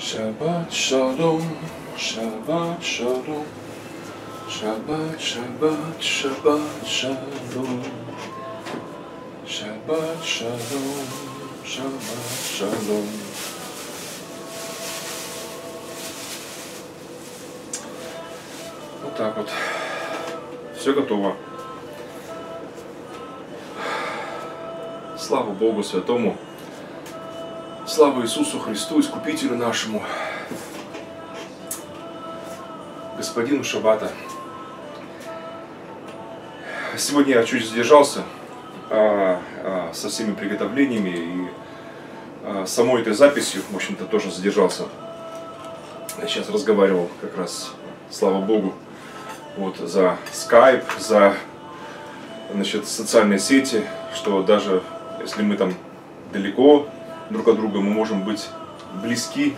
Шаббат шалом, шаббат шалом, шаббат, шаббат, шаббат шалом, шаббат шалом, шаббат шалом. Вот так вот. Все готово. Слава Богу Святому. Слава Иисусу Христу, Искупителю нашему, Господину Шаббата. Сегодня я чуть задержался со всеми приготовлениями и самой этой записью, в общем-то, тоже задержался. Я сейчас разговаривал как раз, слава Богу, вот за Skype, за, значит, социальные сети, что даже если мы там далеко друг от друга, мы можем быть близки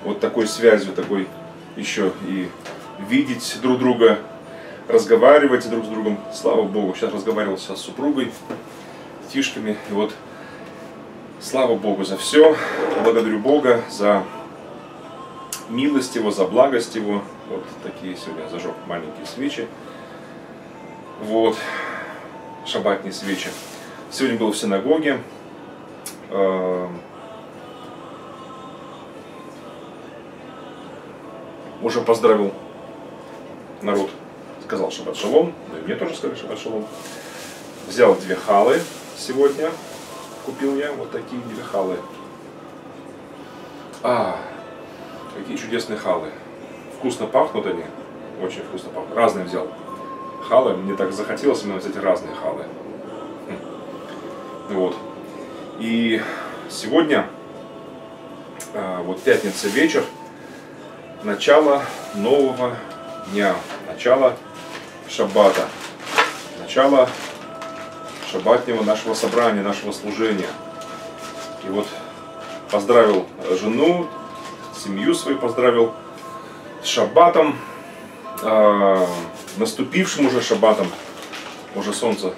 вот такой связью, такой еще и видеть друг друга, разговаривать друг с другом. Слава Богу, сейчас разговаривал с супругой, фишками, и вот слава Богу за все, благодарю Бога за милость Его, за благость Его. Вот такие сегодня зажег маленькие свечи, вот шаббатные свечи. Сегодня был в синагоге. Уже поздравил народ, сказал шаббат шалом, да и мне тоже сказали шаббат шалом. Взял две халы сегодня, купил я вот такие две халы. Какие чудесные халы, вкусно пахнут они, очень вкусно пахнут. Разные взял халы, мне так захотелось именно взять разные халы. Вот. И сегодня, вот пятница вечер, начало нового дня, начало шаббата, начало шаббатнего нашего собрания, нашего служения. И вот поздравил жену, семью свою поздравил с шаббатом, наступившим уже шаббатом, уже солнце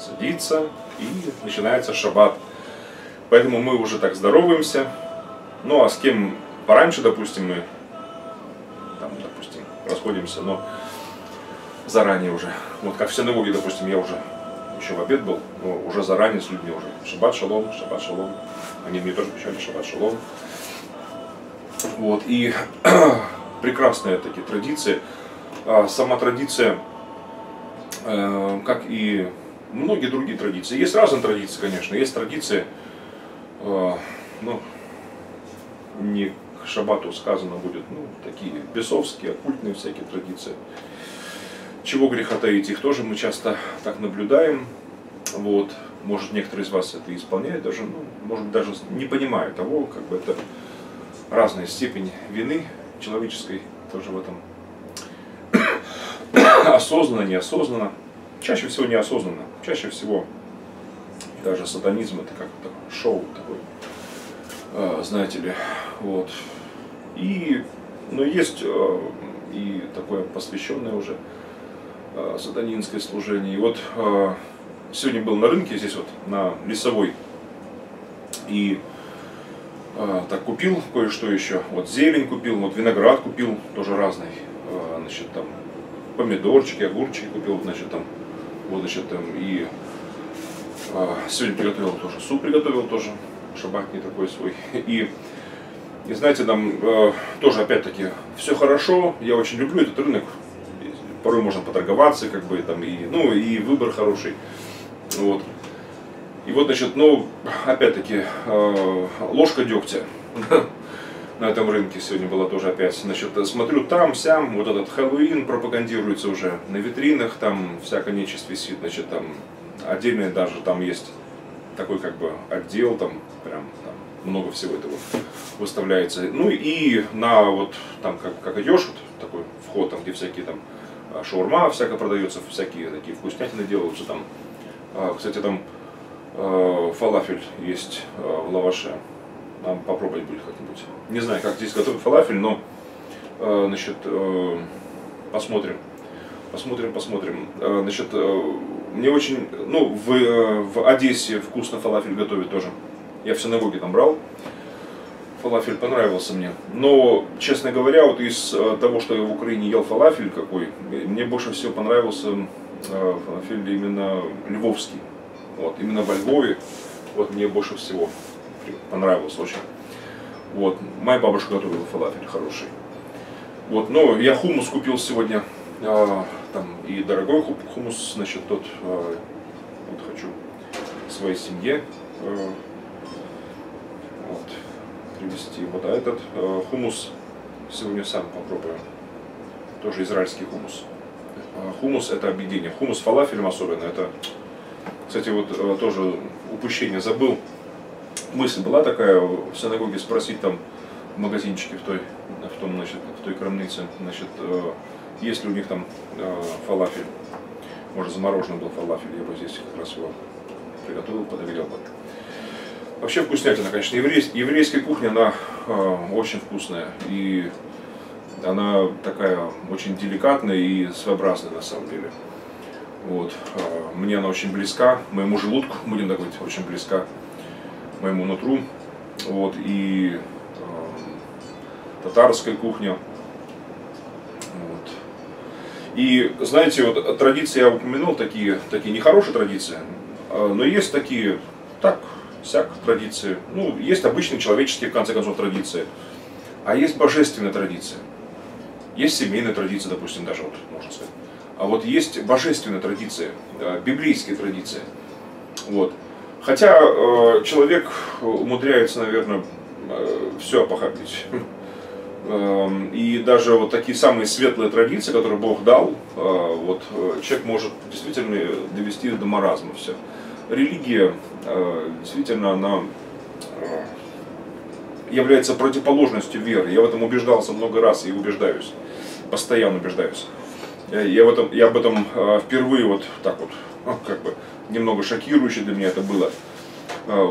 садится. И начинается шаббат. Поэтому мы уже так здороваемся. Ну а с кем пораньше, допустим, мы там, допустим, расходимся, но заранее уже. Вот как в синагоге, допустим, я уже еще в обед был, но уже заранее с людьми уже. Шаббат шалом, шаббат шалом. Они мне тоже кричали шаббат шалом. Вот, и прекрасные такие традиции. Сама традиция, как и многие другие традиции. Есть разные традиции, конечно. Есть традиции, ну, не к шаббату сказано будет, ну, такие бесовские, оккультные всякие традиции. Чего греха таить, их тоже мы часто так наблюдаем. Вот. Может, некоторые из вас это исполняют, даже, ну, может, даже не понимая того, как бы это разная степень вины человеческой, тоже в этом осознанно, неосознанно. Чаще всего неосознанно, чаще всего даже сатанизм — это как шоу такое, знаете ли, вот. И, но есть и такое посвященное уже сатанинское служение. И вот сегодня был на рынке, здесь вот на Лесовой, и так купил кое-что еще, вот зелень купил, вот виноград купил, тоже разный, значит, там помидорчики, огурчики купил, значит, там. Вот, значит, и сегодня приготовил тоже, суп приготовил тоже, шабатный такой свой. И знаете, там тоже опять-таки все хорошо, я очень люблю этот рынок, порой можно поторговаться, как бы, там, и, ну, и выбор хороший. Вот. И вот, значит, ну, опять-таки, ложка дегтя на этом рынке сегодня была тоже опять. Значит, смотрю там, сям, вот этот Хэллоуин пропагандируется уже на витринах, там всякая нечисть висит, значит, там отдельные даже, там есть такой как бы отдел, там прям там много всего этого выставляется. Ну и на вот там, как идешь, вот такой вход, там где всякие там шаурма всяко продается, всякие такие вкуснятины делаются там. Кстати, там фалафель есть в лаваше. Нам попробовать будет как-нибудь. Не знаю, как здесь готовят фалафель, но значит, посмотрим. Посмотрим. Значит, мне очень. Ну, в Одессе вкусно фалафель готовят тоже. Я в синагоге там брал. Фалафель понравился мне. Но, честно говоря, вот из того, что я в Украине ел фалафель какой, мне больше всего понравился фалафель именно львовский. Вот, именно во Львове вот, мне больше всего понравилось очень. Вот, моя бабушка готовила фалафель хороший. Вот, но я хумус купил сегодня, там и дорогой хумус, значит, тот вот хочу своей семье вот, привезти. Вот, а этот хумус сегодня сам попробую, тоже израильский хумус. Хумус — это объедение, хумус с фалафелем особенно, это, кстати, вот тоже упущение, забыл, мысль была такая, в синагоге спросить там, в магазинчике в той крамнице, значит, есть ли у них там фалафель. Может, замороженный был фалафель, я бы здесь как раз его приготовил, подогрел бы. Вообще вкуснятина, конечно. Еврейская кухня, она очень вкусная. И она такая очень деликатная и своеобразная на самом деле. Вот. Мне она очень близка, моему желудку, будем так говорить, очень близка моему нутру. Вот. И татарская кухня. Вот. И знаете, вот традиции я упомянул, такие нехорошие традиции, но есть такие, так, всяк традиции. Ну, есть обычные человеческие, в конце концов, традиции, а есть божественные традиции. Есть семейные традиции, допустим, даже, вот, можно сказать. А вот есть божественные традиции, библейские традиции. Вот. Хотя человек умудряется, наверное, все похапить. И даже вот такие самые светлые традиции, которые Бог дал, вот, человек может действительно довести до маразма все. Религия действительно она является противоположностью веры. Я в этом убеждался много раз и убеждаюсь, постоянно убеждаюсь. Я об этом впервые вот так вот, как бы немного шокирующе для меня это было,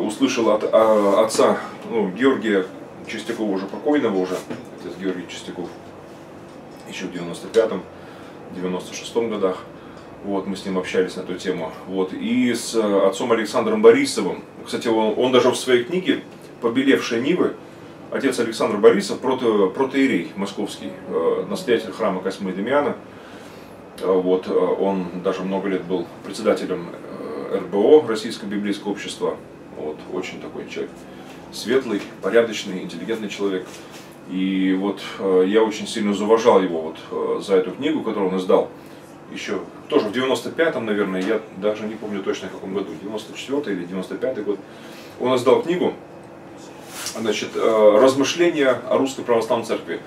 услышал от отца, ну, Георгия Чистякова, уже покойного уже, отец Георгий Чистяков, еще в 95-м, 96-м годах, вот, мы с ним общались на эту тему, вот, и с отцом Александром Борисовым, кстати, он даже в своей книге «Побелевшие нивы», отец Александр Борисов, протоиерей московский, настоятель храма Космы и Демьяна, вот, он даже много лет был председателем РБО, Российского Библейского Общества, вот, очень такой человек, светлый, порядочный, интеллигентный человек. И вот я очень сильно зауважал его вот за эту книгу, которую он издал еще тоже в 95-м, наверное, я даже не помню точно в каком году, 94-й или 95-й год. Он издал книгу, значит, «Размышления о Русской Православной Церкви».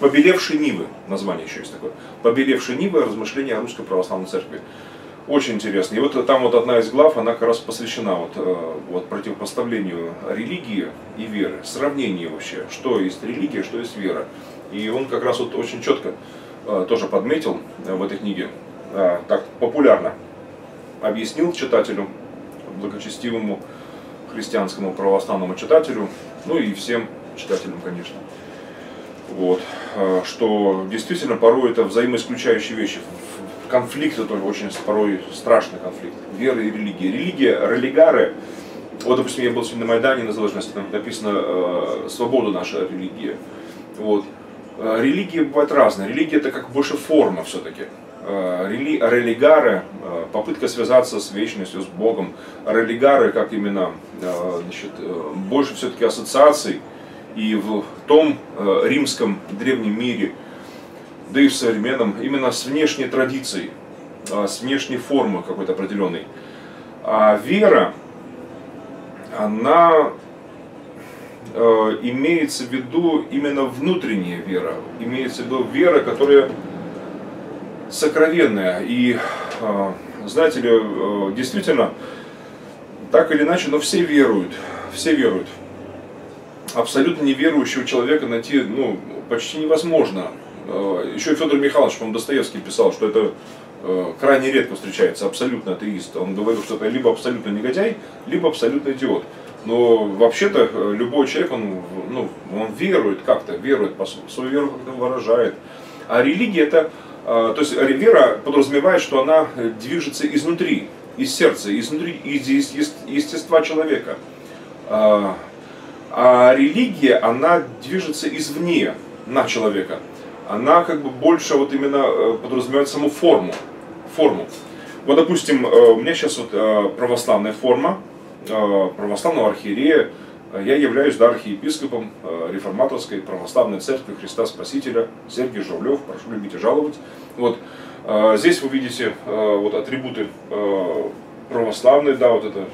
«Побелевшие нивы», название еще есть такое. «Побелевшие нивы. Размышления о Русской Православной Церкви». Очень интересно. И вот там вот одна из глав, она как раз посвящена вот противопоставлению религии и веры, сравнению вообще, что есть религия, что есть вера. И он как раз вот очень четко тоже подметил в этой книге, так популярно объяснил читателю, благочестивому христианскому православному читателю, ну и всем читателям, конечно. Вот, что действительно порой это взаимоисключающие вещи. Конфликт, это очень порой страшный конфликт веры и религии. Религия, религары, вот, допустим, я был сегодня на Майдане, на Заложенности, там написано «Свобода наша религия». Вот. Религии бывают разные. Религия — это как больше форма все-таки. Религары — попытка связаться с вечностью, с Богом. Религары, как именно, значит, больше все-таки ассоциаций и в том римском древнем мире, да и в современном, именно с внешней традицией, с внешней формы какой-то определенной. А вера, она имеется в виду именно внутренняя вера, имеется в виду вера, которая сокровенная. И, знаете ли, действительно, так или иначе, но все веруют, все веруют. Абсолютно неверующего человека найти, ну, почти невозможно. Еще Федор Михайлович, по-моему, Достоевский писал, что это крайне редко встречается, абсолютно атеист. Он говорил, что это либо абсолютно негодяй, либо абсолютно идиот. Но вообще-то любой человек, он верует как-то, верует, свою веру как-то выражает. А религия это, то есть вера подразумевает, что она движется изнутри, из сердца, изнутри, из естества человека. А религия, она движется извне на человека. Она как бы больше вот именно подразумевает саму форму. Вот, допустим, у меня сейчас вот православная форма православного архиерея. Я являюсь архиепископом Реформаторской православной церкви Христа Спасителя Сергий Журавлёв. Прошу любить и жаловать. Вот. Здесь вы видите вот атрибуты православные, да, вот это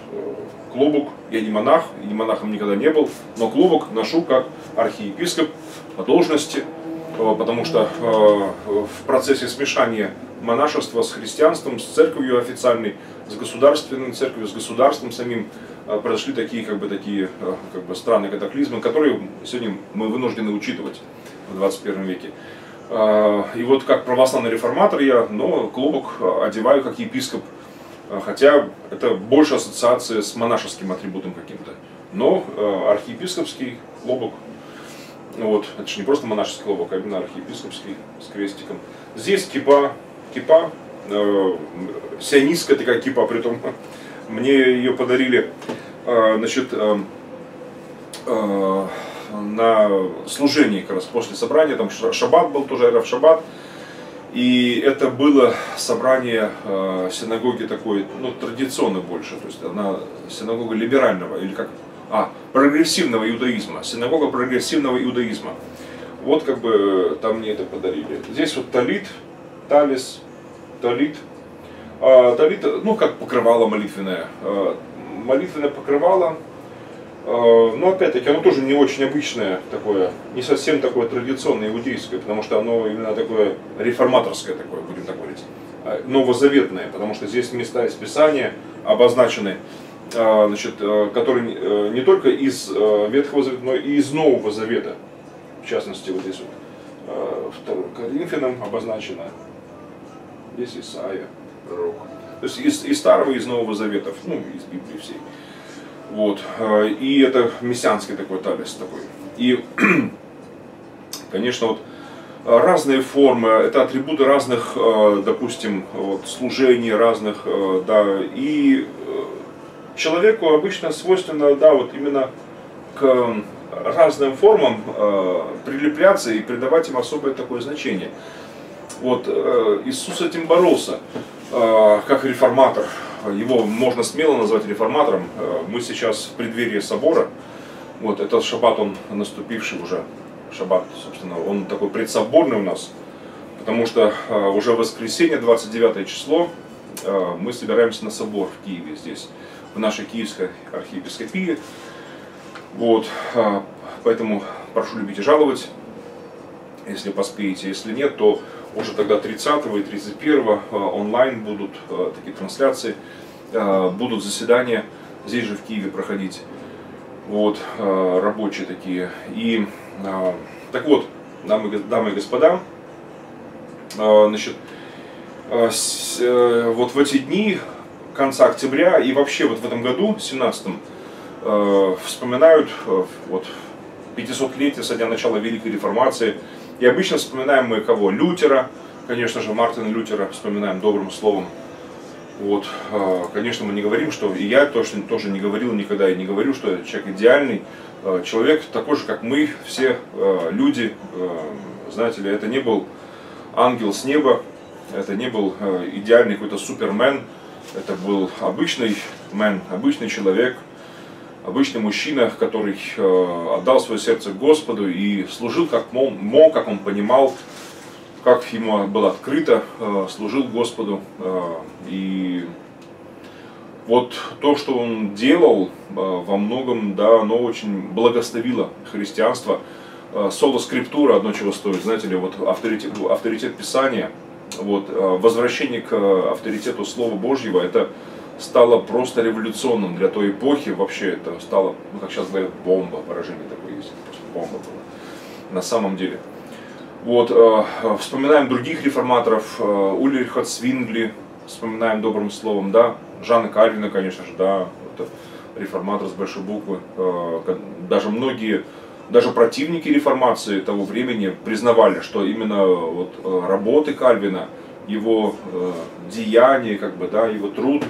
клобук. Я не монах, и монахом никогда не был, но клобук ношу как архиепископ по должности, потому что в процессе смешания монашества с христианством, с церковью официальной, с государственной церковью, с государством самим, произошли такие странные катаклизмы, которые сегодня мы вынуждены учитывать в 21 веке. И вот как православный реформатор я, но клобук одеваю как епископ, хотя это больше ассоциация с монашеским атрибутом каким-то. Но архиепископский клобук, вот, это же не просто монашеский клобук, а именно архиепископский с крестиком. Здесь кипа сионистская такая кипа, притом мне ее подарили на служении как раз после собрания, там шаббат был тоже, эра в шаббат, и это было собрание синагоги такой, ну, традиционно больше, то есть она синагога либерального или как, прогрессивного иудаизма, синагога прогрессивного иудаизма. Вот как бы там мне это подарили. Здесь вот талит, талис, талит. Талит, ну как покрывало молитвенное. Молитвенное покрывало, но опять-таки оно тоже не очень обычное такое, не совсем такое традиционное иудейское, потому что оно именно такое реформаторское такое, будем так говорить, новозаветное, потому что здесь места из Писания обозначены, которые не только из Ветхого Завета, но и из Нового Завета. В частности, вот здесь вот 2 Коринфянам обозначено, здесь Исаия. То есть и Старого, и из Нового Заветов, ну, из Библии всей. Вот. И это мессианский такой талис такой. И, конечно, вот разные формы, это атрибуты разных, допустим, вот, служений разных, да, и человеку обычно свойственно, да, вот именно к разным формам прилепляться и придавать им особое такое значение. Вот Иисус с этим боролся. Как реформатор, его можно смело назвать реформатором. Мы сейчас в преддверии собора, вот этот шаббат, он наступивший уже, шаббат, собственно, он такой предсоборный у нас, потому что уже в воскресенье, 29 число, мы собираемся на собор в Киеве, здесь, в нашей Киевской архиепископии, вот, поэтому прошу любить и жаловать, если поспеете, если нет, то уже тогда 30 и 31 онлайн будут такие трансляции, будут заседания здесь же в Киеве проходить, вот, рабочие такие. И так вот, дамы и господа, значит, вот в эти дни конца октября и вообще вот в этом году, 17-м, вспоминают вот 500-летие со дня начала Великой Реформации. И обычно вспоминаем мы кого? Лютера, конечно же, Мартина Лютера вспоминаем добрым словом. Вот, конечно, мы не говорим, что и я точно тоже не говорил никогда, и не говорю, что человек идеальный, человек такой же, как мы, все люди, знаете ли, это не был ангел с неба, это не был идеальный какой-то супермен, это был обычный мэн, обычный человек. Обычный мужчина, который отдал свое сердце Господу и служил как мог, как он понимал, как ему было открыто, служил Господу. И вот то, что он делал, во многом, да, оно очень благословило христианство. Sola Scriptura одно чего стоит, знаете ли, вот авторитет Писания, вот, возвращение к авторитету Слова Божьего, это стало просто революционным для той эпохи, вообще это стало, ну как сейчас говорят, бомба, поражение такое есть, просто бомба была, на самом деле. Вот, вспоминаем других реформаторов, Ульриха Цвингли, вспоминаем добрым словом, да, Жана Кальвина, конечно же, да, это реформатор с большой буквы, даже многие, даже противники реформации того времени признавали, что именно вот работы Кальвина, его деяния, как бы, да, его труд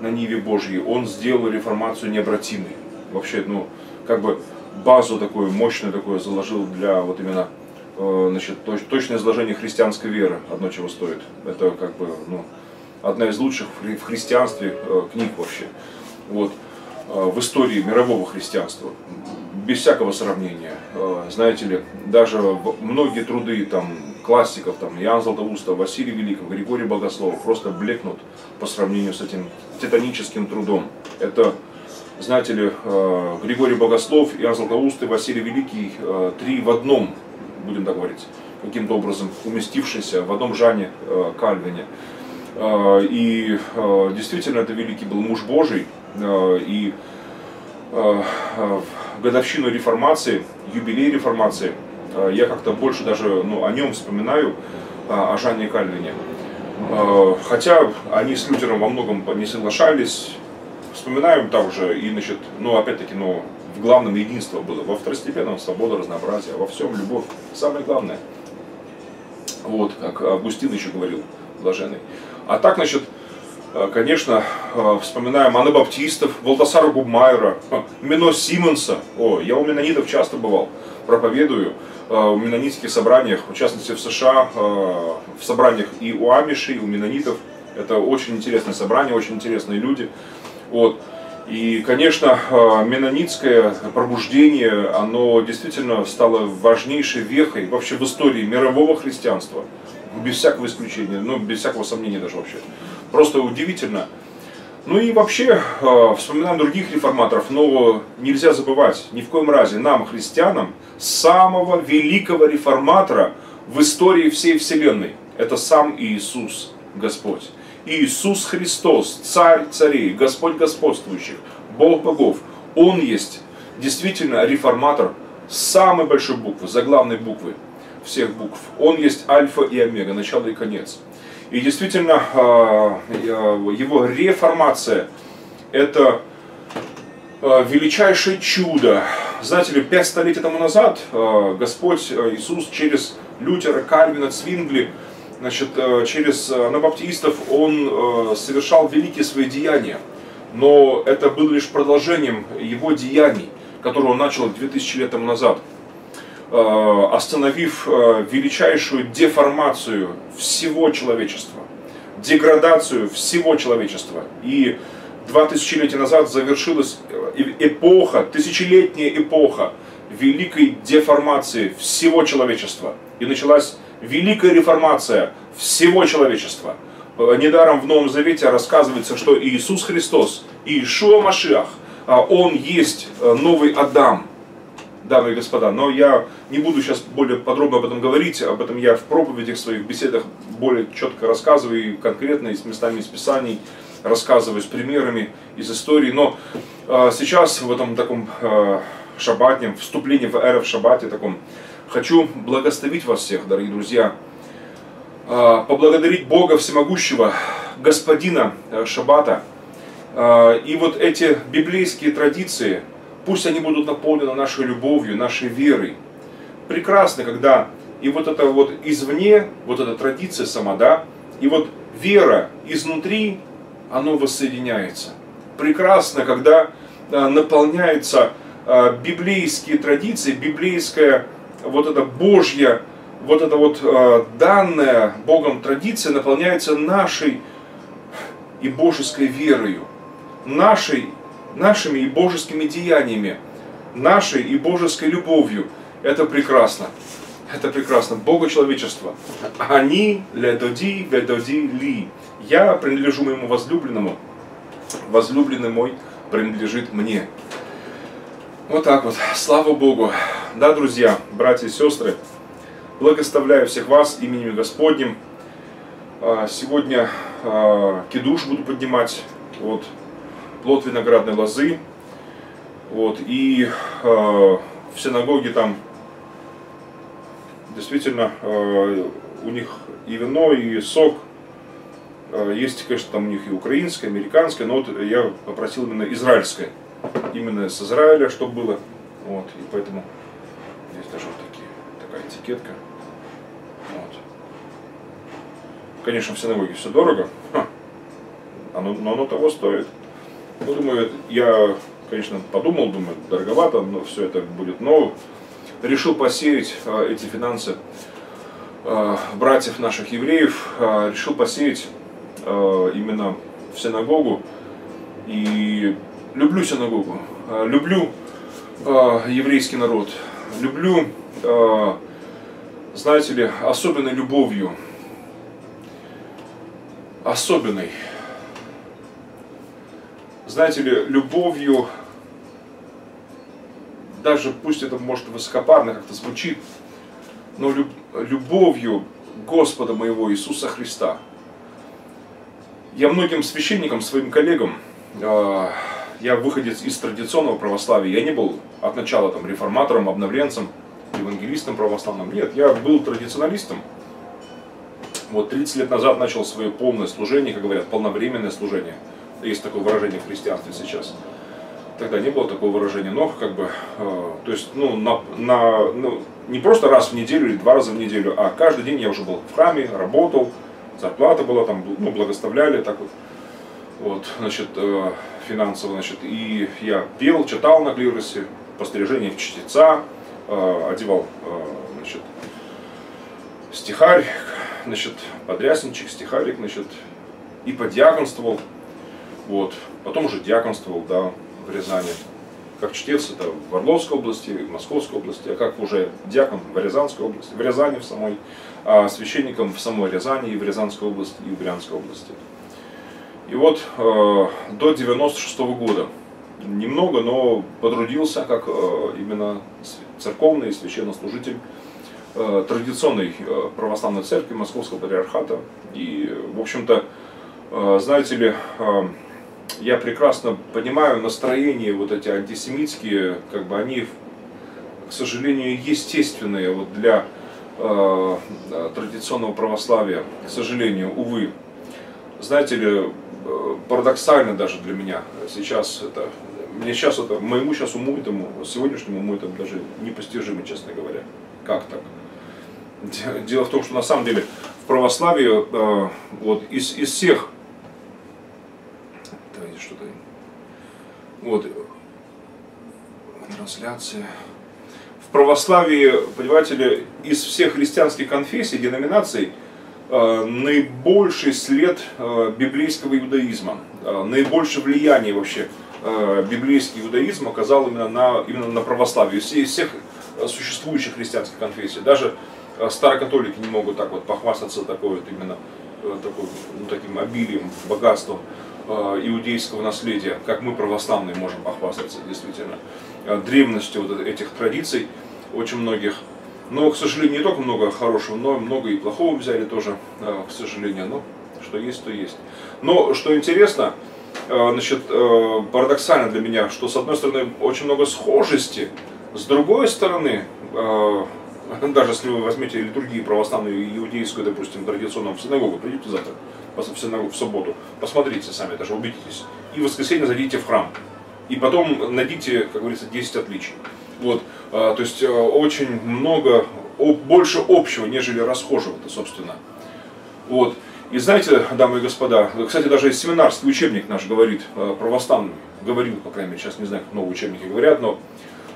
на ниве Божьей, он сделал реформацию необратимой. Вообще, ну, как бы базу такую мощную такую заложил для вот именно точное изложение христианской веры, одно чего стоит. Это как бы одна из лучших в христианстве книг вообще. Вот. В истории мирового христианства. Без всякого сравнения. Знаете ли, даже многие труды там, классиков, там, Иоанна Златоуста, Василия Великого, Григория Богослова просто блекнут по сравнению с этим титаническим трудом. Это, знаете ли, Григорий Богослов, Иоанн Златоуст и Василий Великий три в одном, будем так говорить, каким-то образом уместившиеся в одном Жане Кальвине. И действительно, это великий был муж Божий, и в годовщину реформации, юбилей реформации, я как-то больше даже о нем вспоминаю, о Жане Кальвине. Хотя они с Лютером во многом не соглашались, вспоминаем также, и опять-таки, в главном единство было, во второстепенном свобода, разнообразие, во всем любовь, самое главное. Вот, как Августин еще говорил, блаженный. А так, конечно, вспоминаем анабаптистов, Валтасара Губмайера, Менно Симонса. Я у менонитов часто бывал, проповедую в менонитских собраниях, в частности в США, в собраниях и у амишей, и у менонитов. Это очень интересное собрание, очень интересные люди. Вот. И, конечно, менонитское пробуждение, оно действительно стало важнейшей вехой вообще в истории мирового христианства. Без всякого исключения, без всякого сомнения даже вообще. Просто удивительно. Ну и вообще, вспоминаем других реформаторов, но нельзя забывать ни в коем разе нам, христианам, самого великого реформатора в истории всей Вселенной. Это сам Иисус Господь. Иисус Христос, Царь царей, Господь господствующих, Бог богов. Он есть действительно реформатор с самой большой буквы, заглавной буквы всех букв. Он есть Альфа и Омега, начало и конец. И действительно, его реформация – это величайшее чудо. Знаете ли, 5 столетий тому назад Господь Иисус через Лютера, Кальвина, Цвингли, через анабаптистов Он совершал великие свои деяния. Но это было лишь продолжением Его деяний, которые Он начал 2000 лет тому назад, остановив величайшую деформацию всего человечества, деградацию всего человечества. И 2000 лет назад завершилась эпоха, тысячелетняя эпоха великой деформации всего человечества. И началась великая реформация всего человечества. Недаром в Новом Завете рассказывается, что Иисус Христос, Иешуа Машиах, Он есть новый Адам. Дамы и господа, но я не буду сейчас более подробно об этом говорить, об этом я в проповедях, в своих беседах более четко рассказываю, и конкретно, и с местами из Писаний рассказываю, с примерами из истории, но сейчас в этом таком шаббатнем, вступлении в эру в шаббате таком, хочу благословить вас всех, дорогие друзья, поблагодарить Бога Всемогущего, Господина шаббата, и вот эти библейские традиции, пусть они будут наполнены нашей любовью, нашей верой. Прекрасно, когда и вот это вот извне, вот эта традиция сама, да, и вот вера изнутри, оно воссоединяется. Прекрасно, когда наполняются библейские традиции, библейская вот эта Божья, вот эта вот данная Богом традиция наполняется нашей и божеской верою, нашими и божескими деяниями, нашей и божеской любовью. Это прекрасно. Это прекрасно. Богу человечества. Они ледоди, ведоди ли. Я принадлежу моему возлюбленному. Возлюбленный мой принадлежит мне. Вот так вот. Слава Богу. Да, друзья, братья и сестры, благословляю всех вас именем Господним. Сегодня кидуш буду поднимать. Вот. Плод виноградной лозы, вот, и в синагоге там действительно у них и вино, и сок, есть, конечно, там у них и украинское, и американское, но вот я попросил именно израильское, именно с Израиля, чтобы было, вот, и поэтому здесь даже вот такая этикетка, вот. Конечно, в синагоге все дорого, но оно того стоит. Ну, думаю, я конечно, подумал, думаю, дороговато, но все это будет новым. Решил посеять эти финансы братьев наших евреев, решил посеять именно в синагогу. И люблю синагогу, люблю еврейский народ, люблю, знаете ли, особенной любовью, особенной, знаете ли, любовью, даже пусть это может высокопарно как-то звучит, но любовью Господа моего Иисуса Христа. Я многим священникам, своим коллегам, я выходец из традиционного православия, я не был от начала там реформатором, обновленцем, евангелистом православным, нет, я был традиционалистом. Вот 30 лет назад начал свое полное служение, как говорят, полновременное служение. Есть такое выражение в христианстве сейчас. Тогда не было такого выражения, но как бы, то есть, ну, не просто раз в неделю или два раза в неделю, а каждый день я уже был в храме, работал, зарплата была там, ну, благословляли, так вот. Вот, значит, финансово, значит, и я пел, читал на клиросе, пострижение в чтеца, одевал, значит, стихарь, значит, подрясничек, стихарик, значит, и подьяконствовал, вот, потом уже дьяконствовал, да, в Рязани, как чтец, это в Орловской области, в Московской области, а как уже дьякон в Рязанской области, в Рязани в самой, а священником в самой Рязани и в Рязанской области, и в Брянской области. И вот до 96-го года немного, но потрудился как именно церковный священнослужитель традиционной православной церкви Московского патриархата. И, в общем-то, знаете ли, я прекрасно понимаю настроения вот эти антисемитские, как бы они, к сожалению, естественные вот для традиционного православия, к сожалению, увы. Знаете ли, парадоксально даже для меня сейчас это, мне сейчас это, моему сейчас уму этому, сегодняшнему уму этому даже непостижимо, честно говоря. Как так? Дело в том, что на самом деле в православии вот из всех, давайте что-то, вот, трансляция. В православии, понимаете ли, из всех христианских конфессий, деноминаций, наибольший след библейского иудаизма, наибольшее влияние вообще библейский иудаизм оказал именно на православие. Из всех существующих христианских конфессий. Даже старокатолики не могут так вот похвастаться такой вот именно такой, ну, таким обилием, богатством иудейского наследия, как мы православные можем похвастаться действительно древностью вот этих традиций очень многих. Но, к сожалению, не только много хорошего, но много и плохого взяли тоже, к сожалению. Но что есть, то есть. Но, что интересно, значит, парадоксально для меня, что, с одной стороны, очень много схожести, с другой стороны, даже если вы возьмете литургию православную, иудейскую, допустим, традиционную, в синагогу, придите завтра, в субботу, посмотрите сами, даже убедитесь. И в воскресенье зайдите в храм. И потом найдите, как говорится, 10 отличий. Вот, то есть очень много, больше общего, нежели расхожего-то, собственно. Вот. И знаете, дамы и господа, кстати, даже семинарский учебник наш говорит, православный, говорил, по крайней мере, сейчас не знаю, как новые учебники говорят, но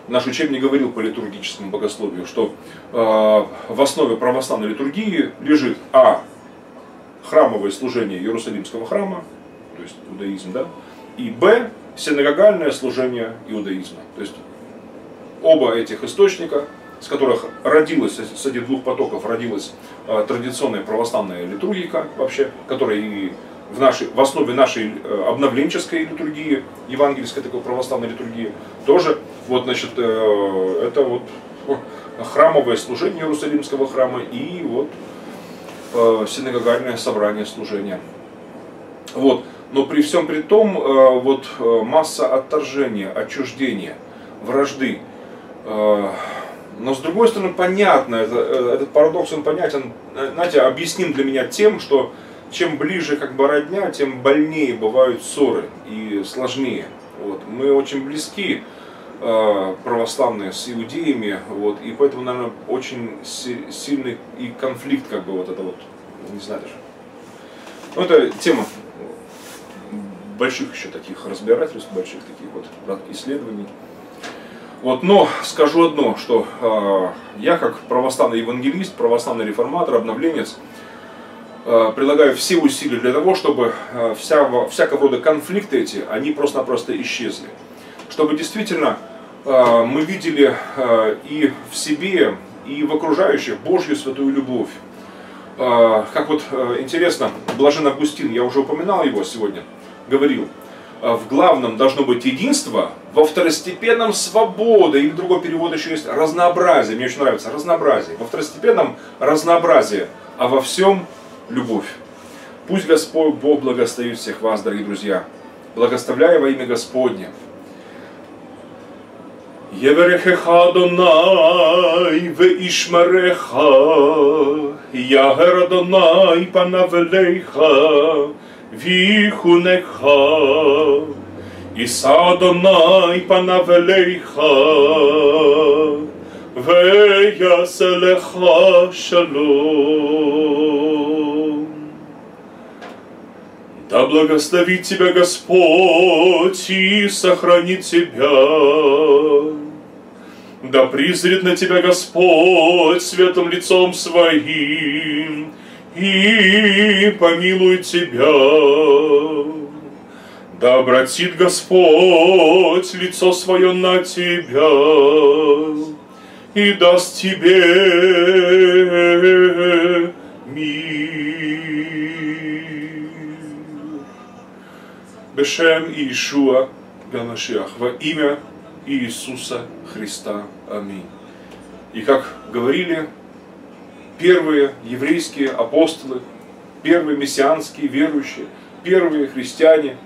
наш учебник говорил по литургическому богословию, что в основе православной литургии лежит храмовое служение Иерусалимского храма, то есть иудаизм, да, и б, синагогальное служение иудаизма. То есть оба этих источника, с которых родилась, среди двух потоков родилась традиционная православная литургика вообще, которая и в основе нашей обновленческой литургии, евангельской такой православной литургии, тоже вот, значит, это вот храмовое служение Иерусалимского храма и вот синагогальное собрание служения. Вот. Но при всем при том, вот масса отторжения, отчуждения, вражды. Но с другой стороны, понятно, этот парадокс, он понятен, знаете, объясним для меня тем, что чем ближе как бы родня, тем больнее бывают ссоры и сложнее. Вот. Мы очень близки, православные, с иудеями, вот, и поэтому, наверное, очень сильный и конфликт, как бы вот это вот, не знаю даже. Ну, это тема больших еще таких разбирательств, больших таких вот исследований. Вот, но скажу одно, что я как православный евангелист, православный реформатор, обновленец, прилагаю все усилия для того, чтобы всякого рода конфликты эти, они просто-напросто исчезли. Чтобы действительно мы видели и в себе, и в окружающих Божью святую любовь. Как вот интересно, блажен Августин, я уже упоминал его сегодня, говорил, в главном должно быть единство, во второстепенном свобода, или другой перевод еще есть, разнообразие, мне очень нравится, разнообразие, во второстепенном разнообразие, а во всем любовь. Пусть Господь Бог благословит всех вас, дорогие друзья, благословляя во имя Господне. Еверехеха Донай, веишмареха, Ягер Донай панавелейха, вихунеха, Иса Донай панавелейха, веяселеха шалом. Да благословит тебя Господь и сохранит тебя. Да призрит на тебя Господь светом лицом своим и помилует тебя. Да обратит Господь лицо свое на тебя и даст тебе мир. Бешем Иешуа га-Машиах, во имя Иисуса Христа. Аминь. И как говорили первые еврейские апостолы, первые мессианские верующие, первые христиане,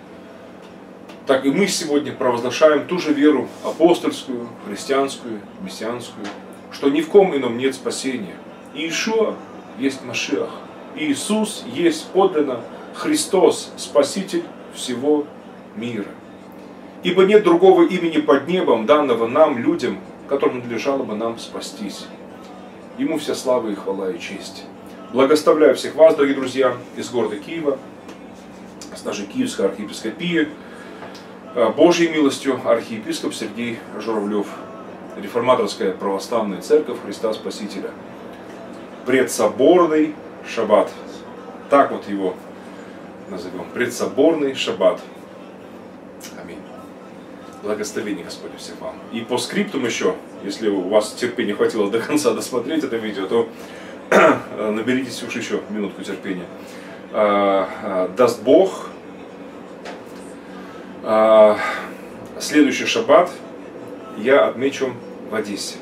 так и мы сегодня провозглашаем ту же веру апостольскую, христианскую, мессианскую, что ни в ком ином нет спасения. Иешуа есть Машиах, Иисус есть подлинно Христос, Спаситель всего мира. Ибо нет другого имени под небом, данного нам, людям, которым надлежало бы нам спастись. Ему вся слава и хвала и честь. Благословляю всех вас, дорогие друзья, из города Киева, с нашей Киевской архиепископии, Божьей милостью архиепископ Сергий Журавлёв, Реформаторская православная церковь Христа Спасителя. Предсоборный шаббат. Так вот его назовем. Предсоборный шаббат. Аминь. Благословение Господне всех вам. И по скриптум еще, если у вас терпения хватило до конца досмотреть это видео, то наберитесь уж еще минутку терпения. Даст Бог, следующий шаббат я отмечу в Одессе.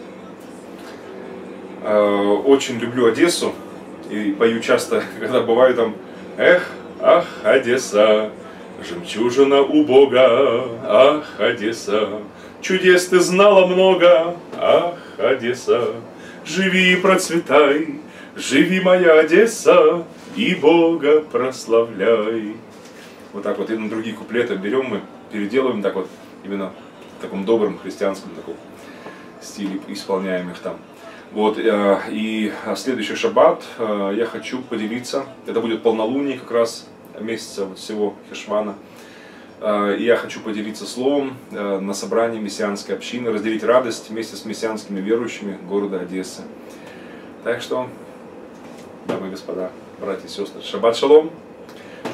Очень люблю Одессу и пою часто, когда бываю там. Эх, ах, Одесса! Жемчужина у Бога, ах, Одесса, чудес ты знала много, ах, Одесса, живи и процветай, живи, моя Одесса, и Бога прославляй. Вот так вот, и на другие куплеты берем мы, переделываем так вот, именно в таком добром христианском таком стиле, исполняем их там. Вот, и следующий шаббат я хочу поделиться, это будет полнолуние как раз, месяца вот всего Хешвана. И я хочу поделиться словом на собрании мессианской общины, разделить радость вместе с мессианскими верующими города Одессы. Так что, дамы и господа, братья и сестры, шаббат шалом!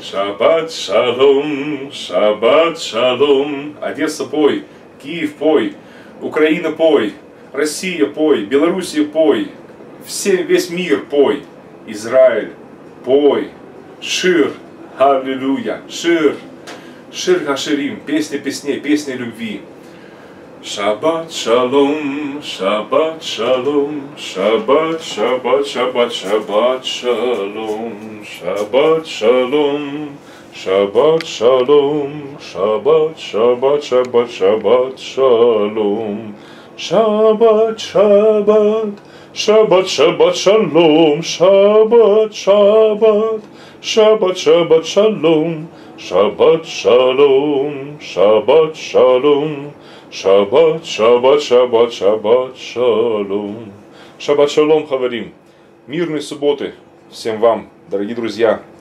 Шаббат шалом! Шаббат шалом! Одесса пой! Киев пой! Украина пой! Россия пой! Белоруссия пой! Весь мир пой! Израиль пой! Шир! Аллилуйя! Шир! Шир Хаширим! Песня песней, песня любви! Шаббат шалом! Шаббат шалом! Шаббат, шаббат, шаббат, шаббат шалом! Шаббат шалом! Шаббат шалом! Шаббат, шаббат, шаббат, шаббат шалом! Шаббат, шаббат! Шаббат, шаббат, шалом! Шаббат, шаббат! Шаббат, шаббат, шалом, шаббат, шалом, шаббат, шалом, шаббат, шаббат, шаббат, шаббат, шалом. Шаббат, шалом, хаверим. Мирной субботы всем вам, дорогие друзья.